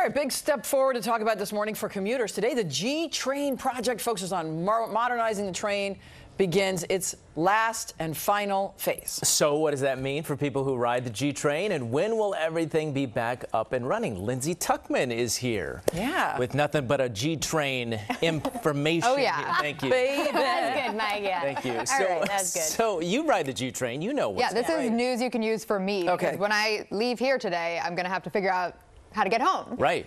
All right, big step forward to talk about this morning for commuters. Today, the G-Train project focuses on modernizing the train. Begins its last and final phase. So what does that mean for people who ride the G-Train, and when will everything be back up and running? Lindsay Tuckman is here. Yeah. With nothing but a G-Train information. Oh, yeah. Thank you. Baby. That's good, Mike. Yeah. Thank you. So, all right, that's good. So you ride the G-Train. You know what's this is news you can use for me. Okay. When I leave here today, I'm going to have to figure out how to get home. Right.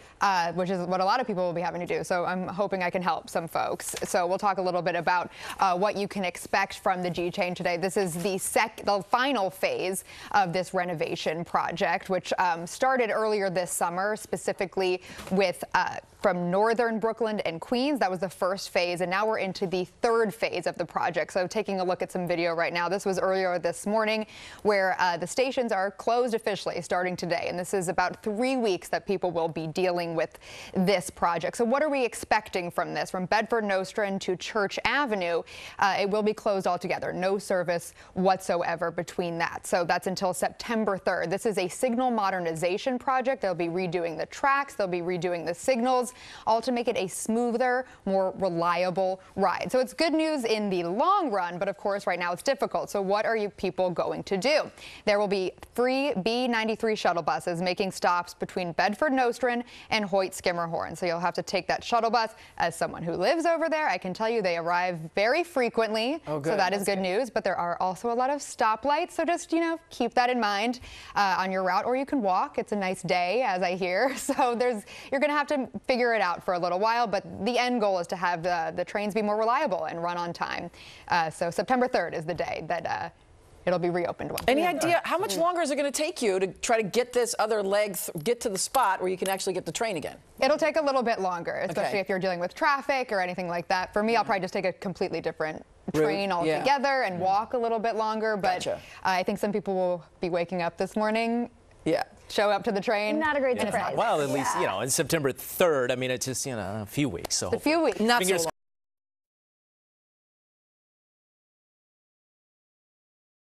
Which is what a lot of people will be having to do. So I'm hoping I can help some folks. So we'll talk a little bit about what you can expect from the G-Train today. This is the final phase of this renovation project, which started earlier this summer, specifically with from northern Brooklyn and Queens. That was the first phase, and now we're into the third phase of the project. So taking a look at some video right now. This was earlier this morning, where the stations are closed officially starting today, and this is about 3 weeks that people will be dealing with this project. So what are we expecting from this? From Bedford Nostrand to Church Avenue, it will be closed altogether. No service whatsoever between that. So that's until September 3rd. This is a signal modernization project. They'll be redoing the tracks. They'll be redoing the signals, all to make it a smoother, more reliable ride. So it's good news in the long run, but of course right now it's difficult. So what are you people going to do? There will be free B93 shuttle buses making stops between Bedford Nostrand and Hoyt Schermerhorn. So you'll have to take that shuttle bus. As someone who lives over there, I can tell you they arrive very frequently. Oh, good. So that is good news, but there are also a lot of stoplights. So just, you know, keep that in mind on your route, or you can walk. It's a nice day, as I hear. So you're going to have to figure it out for a little while, but the end goal is to have the trains be more reliable and run on time. So September 3rd is the day that it'll be reopened. Any idea how much longer is it going to take you to try to get this other leg, get to the spot where you can actually get the train again? It'll take a little bit longer, especially if you're dealing with traffic or anything like that. For me, I'll probably just take a completely different train altogether and walk a little bit longer. But I think some people will be waking up this morning. Yeah. Show up to the train. Not a great surprise. Well, at least, you know, it's September 3rd. I mean, it's just, you know, a few weeks. So a few weeks. Not so long.